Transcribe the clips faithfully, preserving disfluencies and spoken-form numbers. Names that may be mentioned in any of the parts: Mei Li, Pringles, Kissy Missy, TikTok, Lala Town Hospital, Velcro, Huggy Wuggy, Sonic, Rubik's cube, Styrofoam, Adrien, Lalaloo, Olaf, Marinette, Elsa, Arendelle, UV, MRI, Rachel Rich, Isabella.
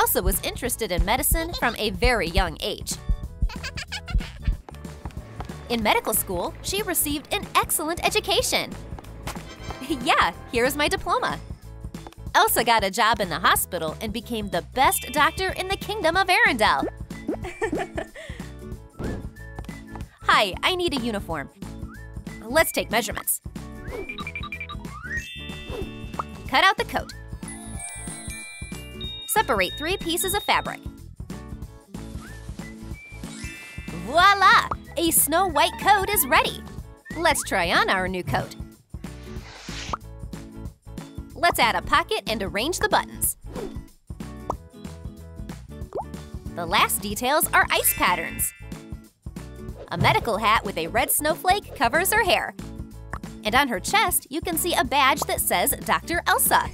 Elsa was interested in medicine from a very young age. In medical school, she received an excellent education. Yeah, here's my diploma. Elsa got a job in the hospital and became the best doctor in the kingdom of Arendelle. Hi, I need a uniform. Let's take measurements. Cut out the coat. Separate three pieces of fabric. Voila! A snow white coat is ready. Let's try on our new coat. Let's add a pocket and arrange the buttons. The last details are ice patterns. A medical hat with a red snowflake covers her hair. And on her chest, you can see a badge that says Doctor Elsa.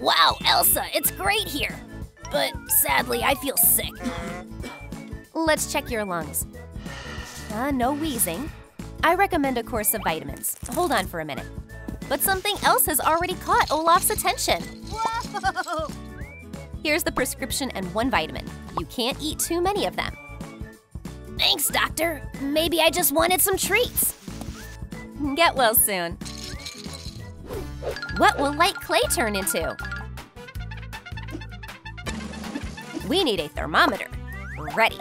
Wow, Elsa, it's great here. But sadly, I feel sick. Let's check your lungs. Uh, no wheezing. I recommend a course of vitamins. Hold on for a minute. But something else has already caught Olaf's attention. Whoa! Here's the prescription and one vitamin. You can't eat too many of them. Thanks, doctor. Maybe I just wanted some treats. Get well soon. What will light clay turn into? We need a thermometer. Ready.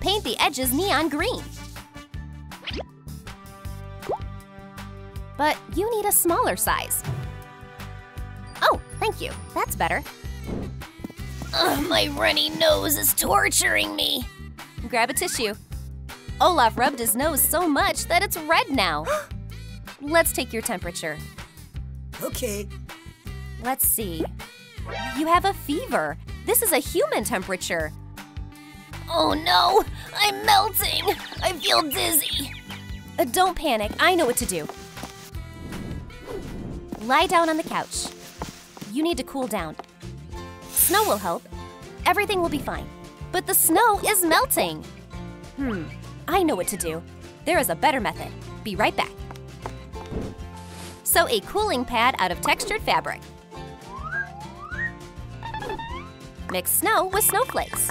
Paint the edges neon green. But you need a smaller size. Oh, thank you. That's better. Ugh, my runny nose is torturing me. Grab a tissue. Olaf rubbed his nose so much that it's red now. Let's take your temperature. Okay. Let's see. You have a fever. This is a human temperature. Oh no, I'm melting. I feel dizzy. Uh, don't panic. I know what to do. Lie down on the couch. You need to cool down. Snow will help. Everything will be fine. But the snow is melting. Hmm, I know what to do. There is a better method. Be right back. Sew a cooling pad out of textured fabric. Mix snow with snowflakes.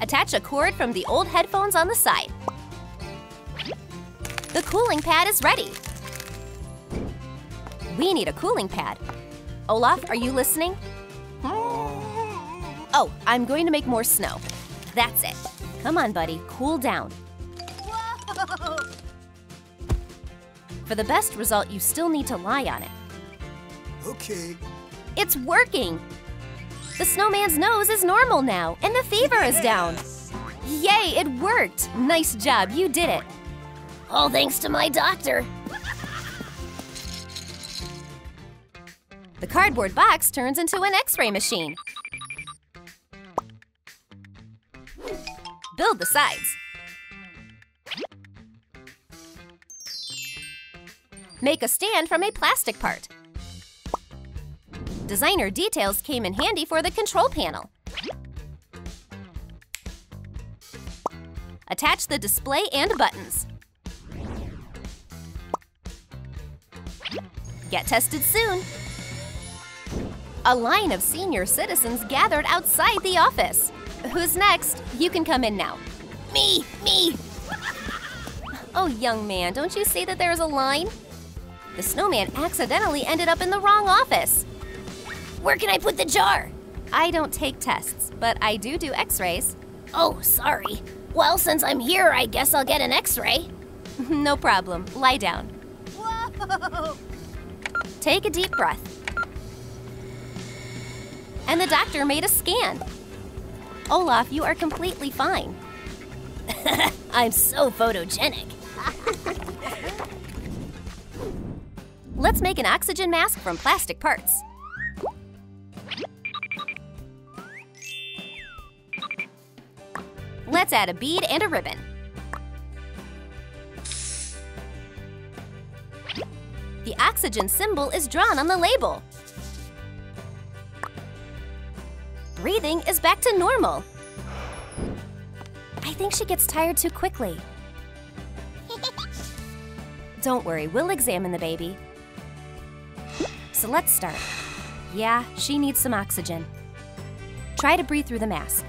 Attach a cord from the old headphones on the side. The cooling pad is ready. We need a cooling pad. Olaf, are you listening? Oh, I'm going to make more snow. That's it. Come on, buddy, cool down. Whoa. For the best result, you still need to lie on it. Okay. It's working. The snowman's nose is normal now, and the fever is down. Yay, it worked. Nice job, you did it. All thanks to my doctor. The cardboard box turns into an X-ray machine. Build the sides. Make a stand from a plastic part. Designer details came in handy for the control panel. Attach the display and buttons. Get tested soon. A line of senior citizens gathered outside the office. Who's next? You can come in now. Me, me. Oh, young man, don't you see that there is a line? The snowman accidentally ended up in the wrong office. Where can I put the jar? I don't take tests, but I do do x-rays. Oh, sorry. Well, since I'm here, I guess I'll get an x-ray. No problem. Lie down. Whoa! Take a deep breath. And the doctor made a scan. Olaf, you are completely fine. I'm so photogenic. Let's make an oxygen mask from plastic parts. Let's add a bead and a ribbon. The oxygen symbol is drawn on the label. Breathing is back to normal. I think she gets tired too quickly. Don't worry, we'll examine the baby. so let's start. Yeah, she needs some oxygen. Try to breathe through the mask.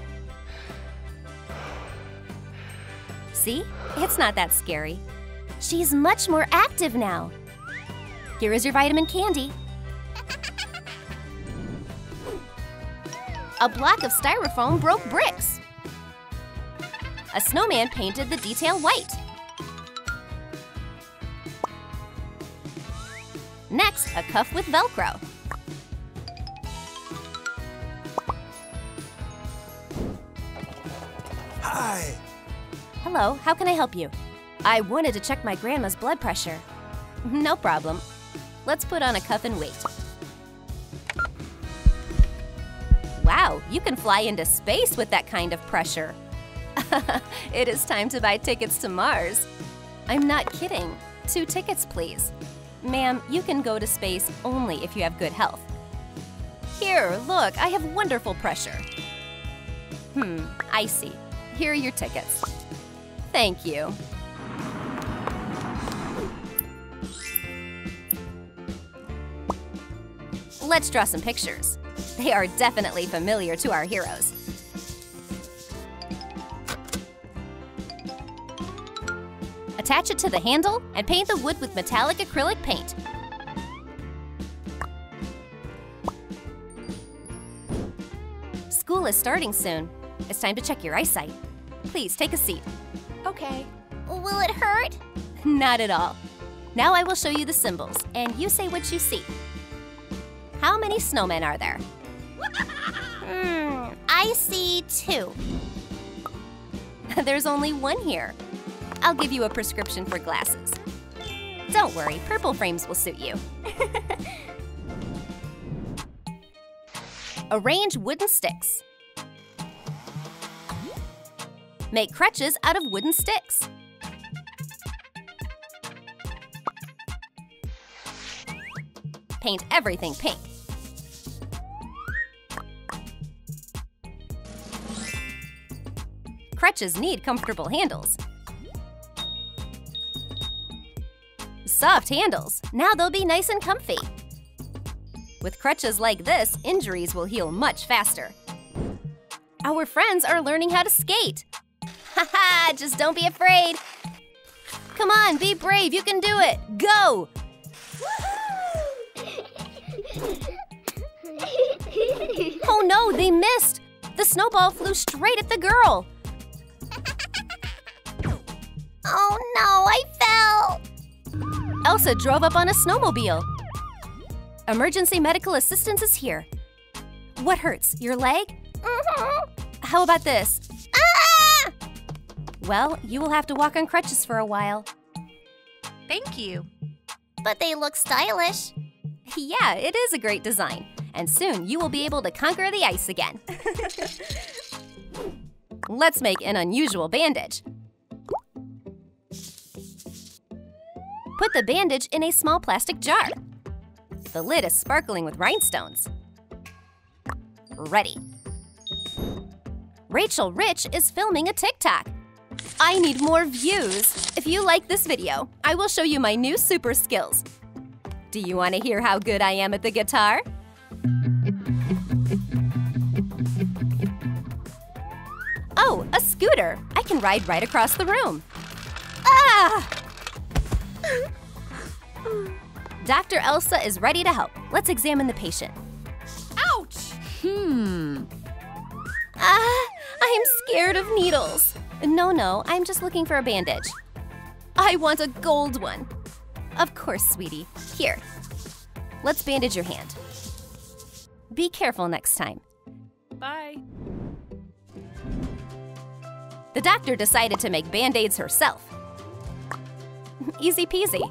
See? It's not that scary. She's much more active now. Here is your vitamin candy. A block of styrofoam broke bricks. A snowman painted the detail white. Next, a cuff with Velcro. Hi. Hello, how can I help you? I wanted to check my grandma's blood pressure. No problem. Let's put on a cuff and wait. Wow, you can fly into space with that kind of pressure. It is time to buy tickets to Mars. I'm not kidding. Two tickets, please. Ma'am, you can go to space only if you have good health. Here, look, I have wonderful pressure. Hmm, I see. Here are your tickets. Thank you. Let's draw some pictures. They are definitely familiar to our heroes. Attach it to the handle and paint the wood with metallic acrylic paint. School is starting soon. It's time to check your eyesight. Please take a seat. Okay. Will it hurt? Not at all. Now I will show you the symbols, and you say what you see. How many snowmen are there? Hmm, I see two. There's only one here. I'll give you a prescription for glasses. Don't worry, purple frames will suit you. Arrange wooden sticks. Make crutches out of wooden sticks. Paint everything pink. Crutches need comfortable handles. Soft handles. Now they'll be nice and comfy. With crutches like this, injuries will heal much faster. Our friends are learning how to skate. Haha, just don't be afraid. Come on, be brave, you can do it. Go! Oh no, they missed! The snowball flew straight at the girl. Oh no, I fell! Elsa drove up on a snowmobile. Emergency medical assistance is here. What hurts, your leg? Mm-hmm. How about this? Ah! Well, you will have to walk on crutches for a while. Thank you. But they look stylish. Yeah, it is a great design. And soon you will be able to conquer the ice again. Let's make an unusual bandage. Put the bandage in a small plastic jar. The lid is sparkling with rhinestones. Ready. Rachel Rich is filming a TikTok. I need more views. If you like this video, I will show you my new super skills. Do you want to hear how good I am at the guitar? Oh, a scooter! I can ride right across the room. Ah! Doctor Elsa is ready to help. Let's examine the patient. Ouch! Hmm. Ah, I am scared of needles. No, no, I'm just looking for a bandage. I want a gold one. Of course, sweetie. Here. Let's bandage your hand. Be careful next time. Bye. The doctor decided to make band-aids herself. Easy peasy.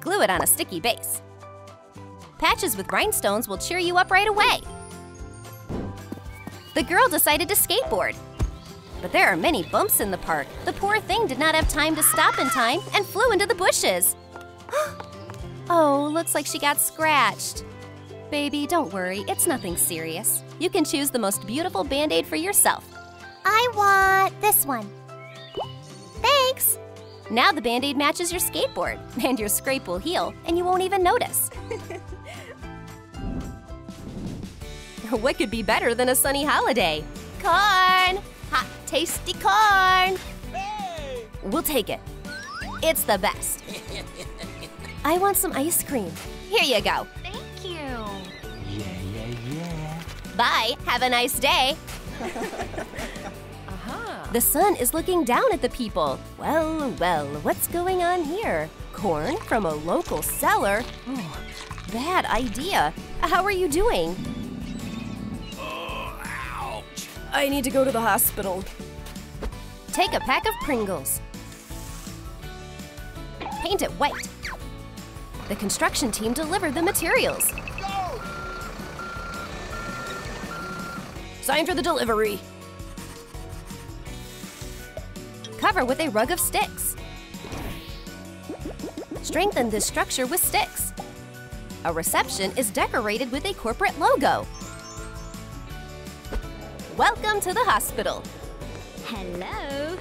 Glue it on a sticky base. Patches with rhinestones will cheer you up right away. The girl decided to skateboard. But there are many bumps in the park. The poor thing did not have time to stop in time and flew into the bushes. Oh, looks like she got scratched. Baby, don't worry, it's nothing serious. You can choose the most beautiful band-aid for yourself. I want this one. Thanks. Now the Band-Aid matches your skateboard, and your scrape will heal, and you won't even notice. What could be better than a sunny holiday? Corn! Hot, tasty corn! Hey. We'll take it. It's the best. I want some ice cream. Here you go. Thank you. Yeah, yeah, yeah. Bye. Have a nice day. Uh-huh. The sun is looking down at the people. Well, well, what's going on here? Corn from a local seller? Oh, bad idea. How are you doing? Oh, ouch. I need to go to the hospital. Take a pack of Pringles. Paint it white. The construction team delivered the materials. Go! Sign for the delivery. Cover with a rug of sticks. Strengthen this structure with sticks. A reception is decorated with a corporate logo. Welcome to the hospital. Hello.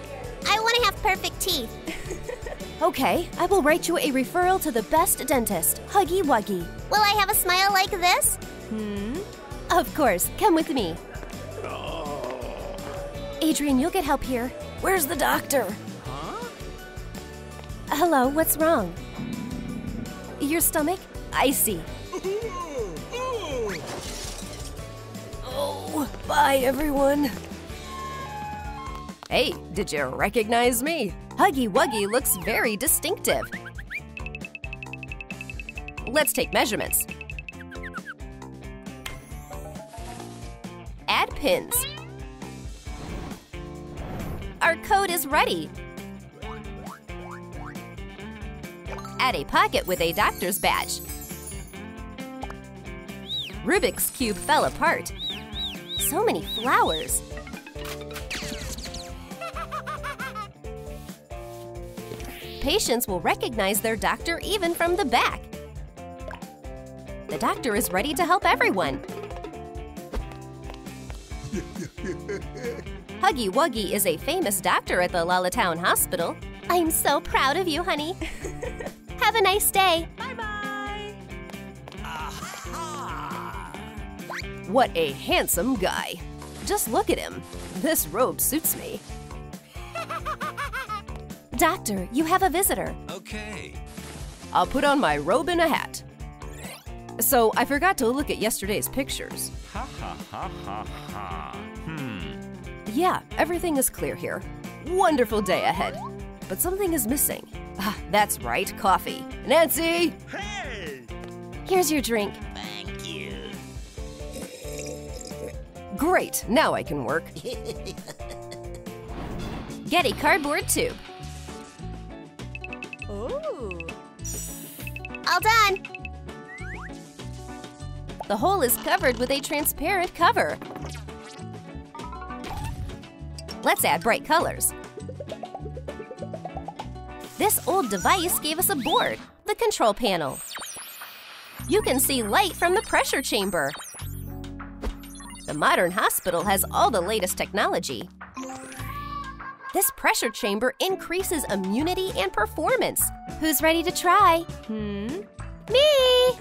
I want to have perfect teeth. Okay, I will write you a referral to the best dentist, Huggy Wuggy. Will I have a smile like this? Hmm? Of course, come with me. Oh. Adrien, you'll get help here. Where's the doctor? Huh? Hello, what's wrong? Your stomach? Icy. Oh, bye everyone. Hey, did you recognize me? Huggy Wuggy looks very distinctive. Let's take measurements. Add pins. Our code is ready. Add a pocket with a doctor's badge. Rubik's cube fell apart. So many flowers. Patients will recognize their doctor even from the back. The doctor is ready to help everyone. Huggy Wuggy is a famous doctor at the Lala Town Hospital. I'm so proud of you, honey. Have a nice day. Bye-bye. What a handsome guy. Just look at him. This robe suits me. Doctor, you have a visitor. Okay. I'll put on my robe and a hat. So I forgot to look at yesterday's pictures. Ha ha ha ha ha. Hmm. Yeah, everything is clear here. Wonderful day ahead. But something is missing. Ah, that's right, coffee. Nancy! Hey! Here's your drink. Thank you. Great, now I can work. Get a cardboard tube. Ooh. All done! The hole is covered with a transparent cover. Let's add bright colors. This old device gave us a board, the control panel. You can see light from the pressure chamber. The modern hospital has all the latest technology. This pressure chamber increases immunity and performance. Who's ready to try? Hmm? Me!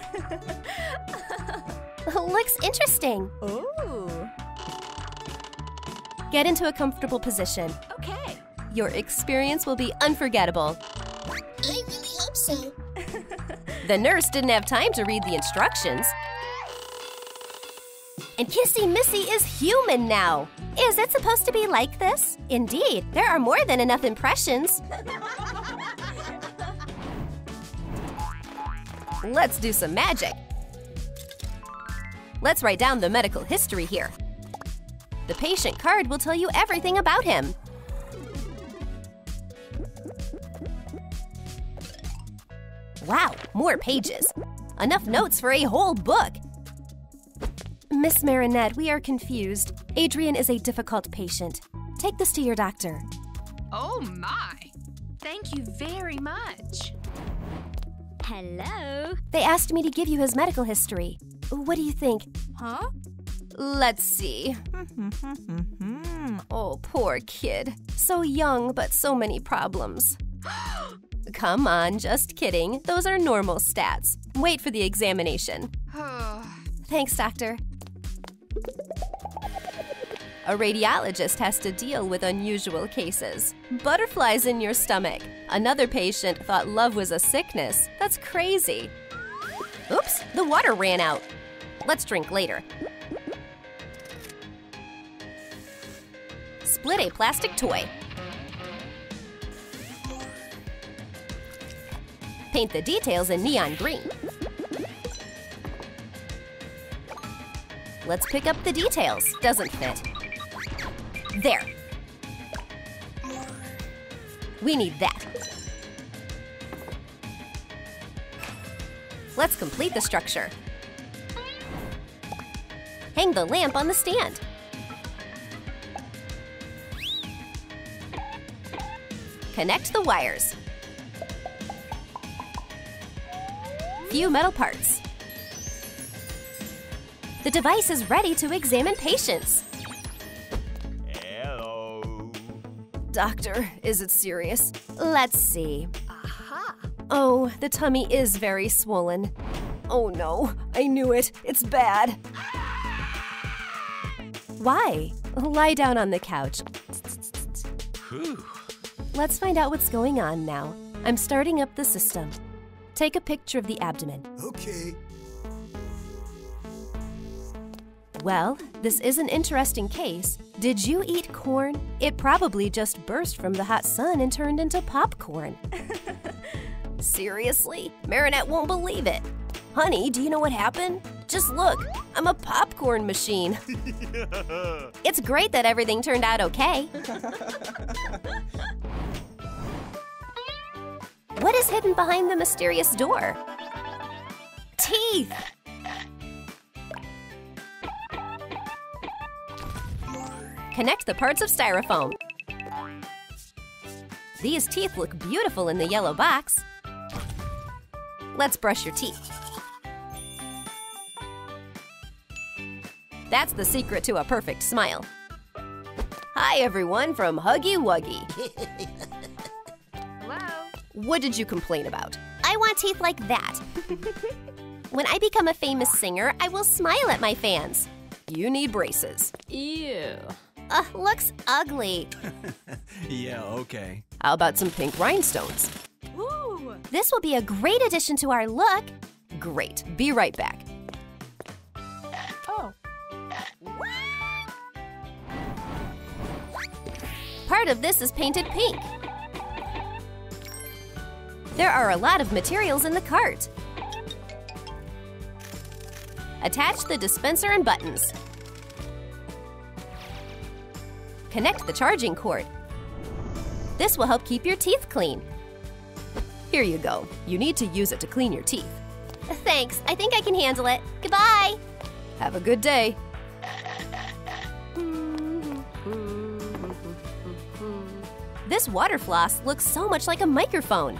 Looks interesting. Ooh. Get into a comfortable position. Okay. Your experience will be unforgettable. I really hope so. The nurse didn't have time to read the instructions. And Kissy Missy is human now. Is it supposed to be like this? Indeed, there are more than enough impressions. Let's do some magic. Let's write down the medical history here. The patient card will tell you everything about him. Wow, more pages. Enough notes for a whole book. Miss Marinette, we are confused. Adrien is a difficult patient. Take this to your doctor. Oh my! Thank you very much. Hello? They asked me to give you his medical history. What do you think? Huh? Let's see. Oh, poor kid. So young, but so many problems. Come on, just kidding. Those are normal stats. Wait for the examination. Thanks, doctor. A radiologist has to deal with unusual cases. Butterflies in your stomach. Another patient thought love was a sickness. That's crazy. Oops, the water ran out. Let's drink later. Split a plastic toy. Paint the details in neon green. Let's pick up the details. Doesn't fit. There. We need that. Let's complete the structure. Hang the lamp on the stand. Connect the wires. Few metal parts. The device is ready to examine patients. Hello. Doctor, is it serious? Let's see. Aha. Oh, the tummy is very swollen. Oh no, I knew it. It's bad. Why? Lie down on the couch. Whew. Let's find out what's going on now. I'm starting up the system. Take a picture of the abdomen. Okay. Well, this is an interesting case. Did you eat corn? It probably just burst from the hot sun and turned into popcorn. Seriously? Marinette won't believe it. Honey, do you know what happened? Just look, I'm a popcorn machine. Yeah. It's great that everything turned out okay. What is hidden behind the mysterious door? Teeth! Connect the parts of styrofoam. These teeth look beautiful in the yellow box. Let's brush your teeth. That's the secret to a perfect smile. Hi, everyone from Huggy Wuggy. Hello. What did you complain about? I want teeth like that. When I become a famous singer, I will smile at my fans. You need braces. Ew. Uh, looks ugly. Yeah, okay. How about some pink rhinestones? Ooh. This will be a great addition to our look. Great. Be right back. Oh. Part of this is painted pink. There are a lot of materials in the cart. Attach the dispenser and buttons. Connect the charging cord. This will help keep your teeth clean. Here you go. You need to use it to clean your teeth. Thanks. I think I can handle it. Goodbye. Have a good day. This water floss looks so much like a microphone.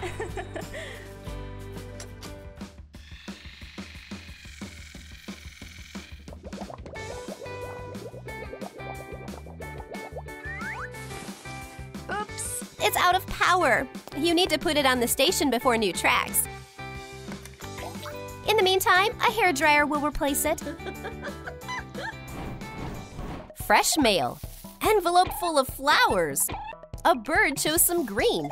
Oops, it's out of power. You need to put it on the station before new tracks. In the meantime, a hairdryer will replace it. Fresh mail. Envelope full of flowers. A bird chose some green.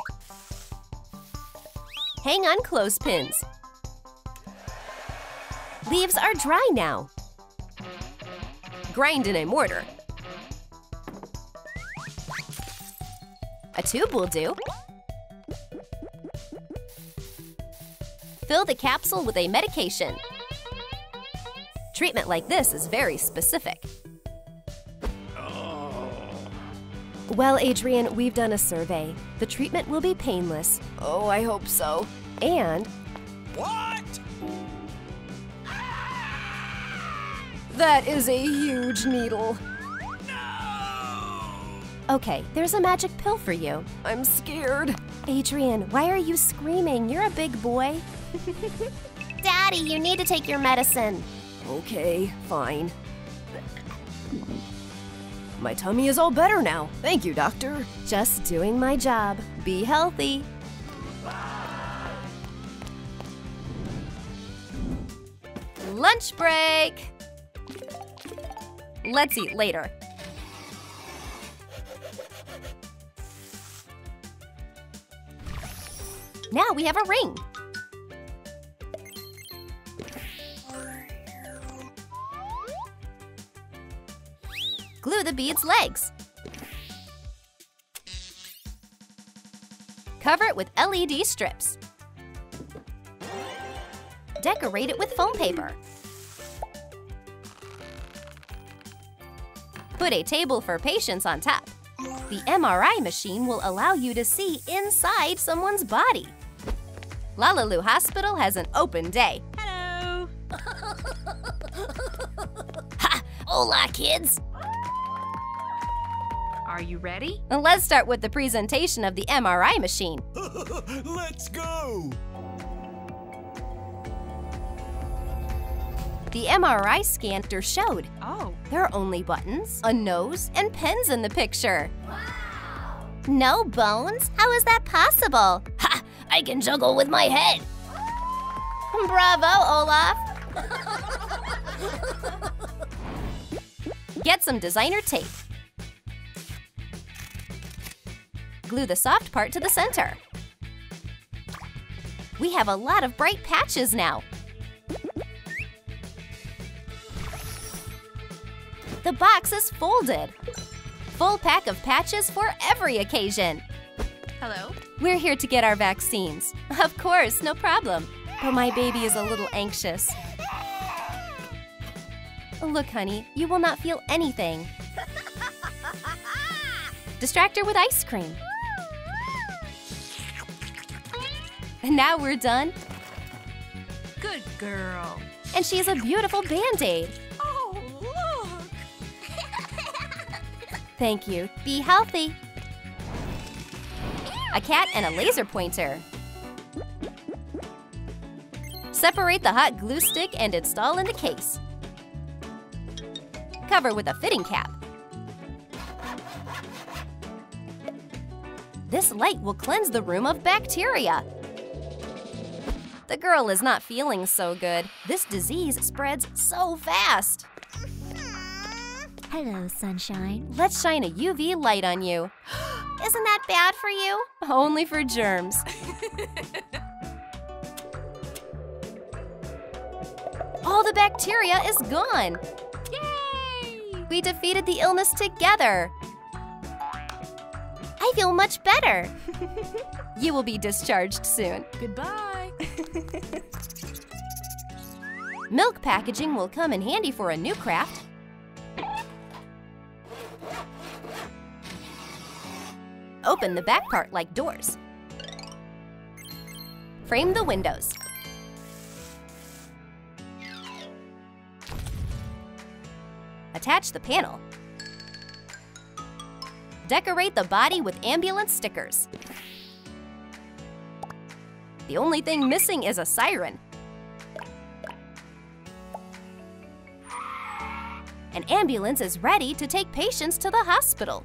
Hang on clothespins. Leaves are dry now. Grind in a mortar. A tube will do. Fill the capsule with a medication. Treatment like this is very specific. Well, Adrien, we've done a survey. The treatment will be painless. Oh, I hope so. And… What? That is a huge needle. No! Okay, there's a magic pill for you. I'm scared. Adrien, why are you screaming? You're a big boy. Daddy, you need to take your medicine. Okay, fine. My tummy is all better now. Thank you, doctor. Just doing my job. Be healthy. Lunch break! Let's eat later. Now we have a ring. Glue the bead's legs. Cover it with L E D strips. Decorate it with foam paper. Put a table for patients on top. The M R I machine will allow you to see inside someone's body. Lala Hospital has an open day. Hello! Ha! Hola, kids! Are you ready? Let's start with the presentation of the M R I machine. Let's go! The M R I scanner showed. Oh. There are only buttons, a nose, and pins in the picture. Wow! No bones? How is that possible? Ha! I can juggle with my head! Bravo, Olaf! Get some designer tape. Glue the soft part to the center. We have a lot of bright patches now. The box is folded. Full pack of patches for every occasion. Hello? We're here to get our vaccines. Of course, no problem. But my baby is a little anxious. Look, honey, you will not feel anything. Distract her with ice cream. And now we're done. Good girl. And she has a beautiful Band-Aid. Thank you. Be healthy. A cat and a laser pointer. Separate the hot glue stick and install in the case. Cover with a fitting cap. This light will cleanse the room of bacteria. The girl is not feeling so good. This disease spreads so fast. Hello, sunshine. Let's shine a U V light on you. Isn't that bad for you? Only for germs. All the bacteria is gone. Yay! We defeated the illness together. I feel much better. You will be discharged soon. Goodbye. Milk packaging will come in handy for a new craft. Open the back part like doors. Frame the windows. Attach the panel. Decorate the body with ambulance stickers. The only thing missing is a siren. An ambulance is ready to take patients to the hospital.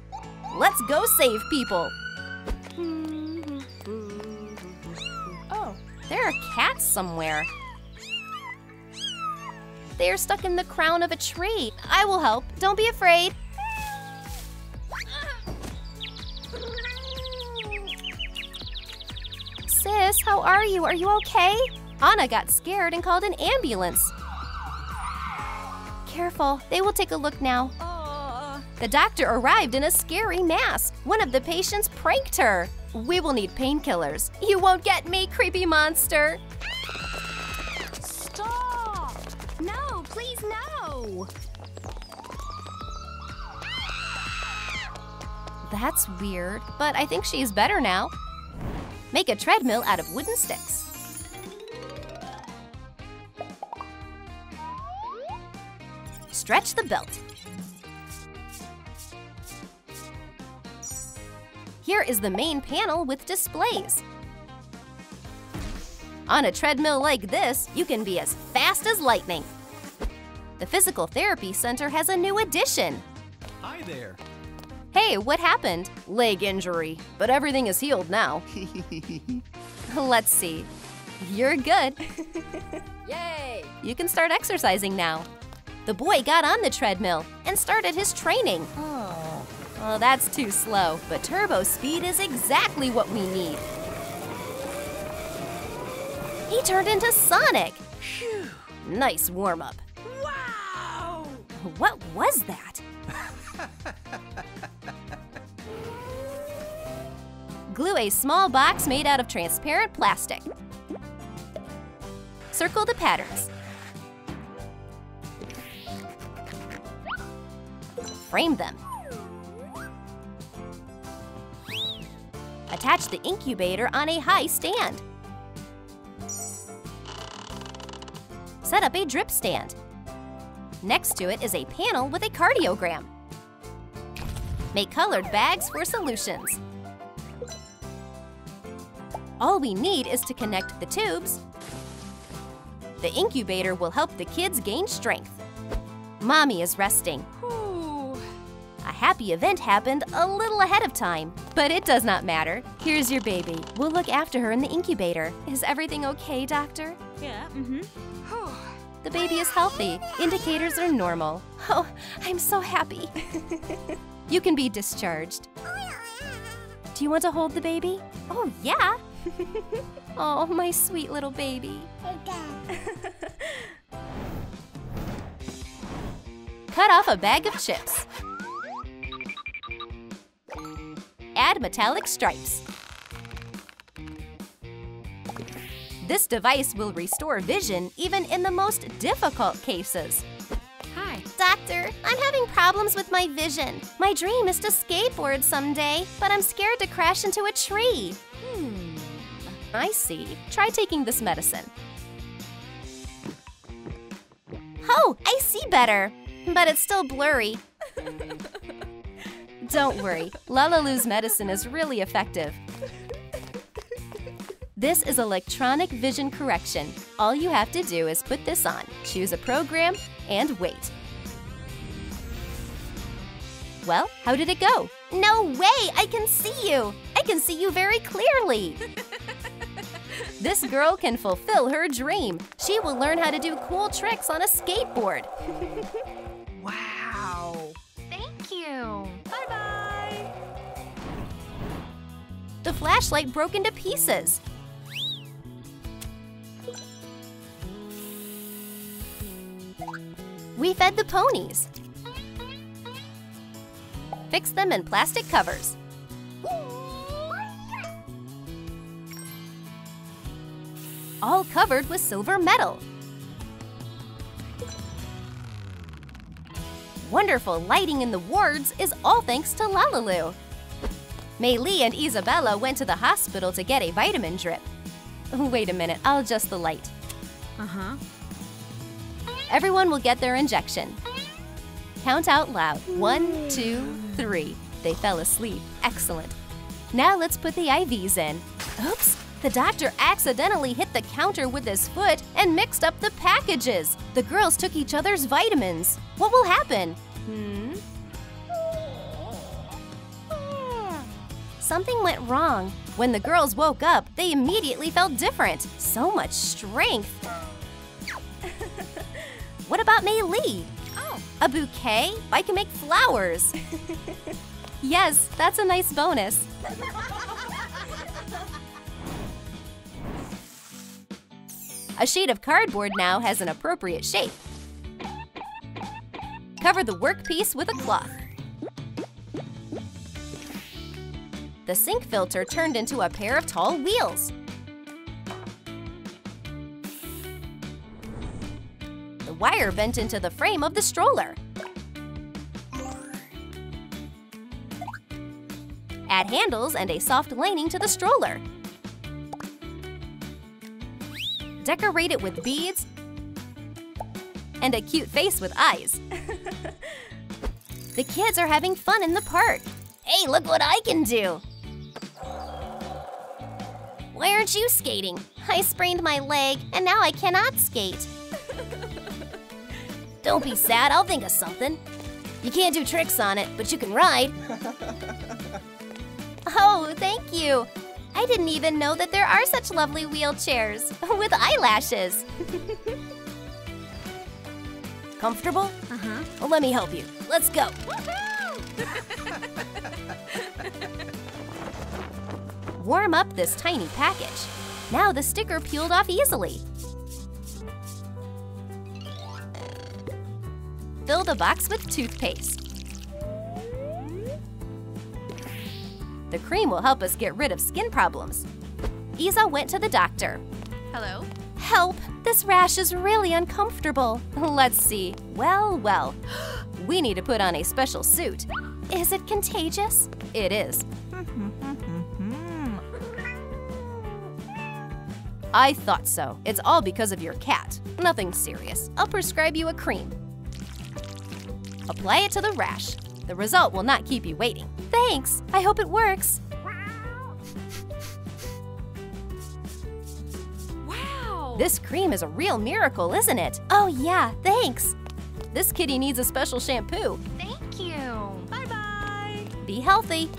Let's go save people. Oh, there are cats somewhere. They are stuck in the crown of a tree. I will help. Don't be afraid. Sis, how are you? Are you okay? Anna got scared and called an ambulance. Careful. They will take a look now. The doctor arrived in a scary mask. One of the patients pranked her. We will need painkillers. You won't get me, creepy monster. Stop! No, please, no! That's weird, but I think she's better now. Make a treadmill out of wooden sticks. Stretch the belt. Here is the main panel with displays. On a treadmill like this, you can be as fast as lightning. The Physical Therapy Center has a new addition. Hi there. Hey, what happened? Leg injury, but everything is healed now. Let's see. You're good. Yay! You can start exercising now. The boy got on the treadmill and started his training. Oh, well, that's too slow, but turbo speed is exactly what we need. He turned into Sonic. Phew. Nice warm-up. Wow! What was that? Glue a small box made out of transparent plastic. Circle the patterns. Frame them. Attach the incubator on a high stand. Set up a drip stand. Next to it is a panel with a cardiogram. Make colored bags for solutions. All we need is to connect the tubes. The incubator will help the kids gain strength. Mommy is resting. Ooh. A happy event happened a little ahead of time, but it does not matter. Here's your baby. We'll look after her in the incubator. Is everything okay, doctor? Yeah, mm-hmm. The baby is healthy. Indicators are normal. Oh, I'm so happy. You can be discharged. Do you want to hold the baby? Oh, yeah. Oh, my sweet little baby. Cut off a bag of chips. Add metallic stripes. This device will restore vision even in the most difficult cases. Hi. Doctor, I'm having problems with my vision. My dream is to skateboard someday, but I'm scared to crash into a tree. Hmm. I see. Try taking this medicine. Oh, I see better, but it's still blurry. Don't worry. Lalaloo's medicine is really effective. This is electronic vision correction. All you have to do is put this on, choose a program, and wait. Well, how did it go? No way! I can see you! I can see you very clearly! This girl can fulfill her dream. She will learn how to do cool tricks on a skateboard. Wow! Thank you! Bye-bye! The flashlight broke into pieces. We fed the ponies. Fix them in plastic covers. All covered with silver metal. Wonderful lighting in the wards is all thanks to Lalaloo. Mei Li and Isabella went to the hospital to get a vitamin drip. Wait a minute, I'll adjust the light. Uh-huh. Everyone will get their injection. Count out loud. One, two, three. They fell asleep. Excellent. Now let's put the I Vs in. Oops! The doctor accidentally hit the counter with his foot and mixed up the packages. The girls took each other's vitamins. What will happen? Hmm? Something went wrong. When the girls woke up, they immediately felt different. So much strength. What about Mei Li? Oh. A bouquet? I can make flowers. Yes, that's a nice bonus. A sheet of cardboard now has an appropriate shape. Cover the workpiece with a cloth. The sink filter turned into a pair of tall wheels. Wire bent into the frame of the stroller. Add handles and a soft lining to the stroller. Decorate it with beads and a cute face with eyes. The kids are having fun in the park. Hey, look what I can do! Why aren't you skating? I sprained my leg and now I cannot skate. Don't be sad, I'll think of something. You can't do tricks on it, but you can ride. Oh, thank you. I didn't even know that there are such lovely wheelchairs with eyelashes. Comfortable? Uh-huh. Well, let me help you. Let's go. Warm up this tiny package. Now the sticker peeled off easily. Fill the box with toothpaste. The cream will help us get rid of skin problems. Isa went to the doctor. Hello? Help! This rash is really uncomfortable. Let's see. Well, well. We need to put on a special suit. Is it contagious? It is. I thought so. It's all because of your cat. Nothing serious. I'll prescribe you a cream. Apply it to the rash. The result will not keep you waiting. Thanks! I hope it works! Wow! This cream is a real miracle, isn't it? Oh yeah, thanks! This kitty needs a special shampoo. Thank you! Bye-bye! Be healthy!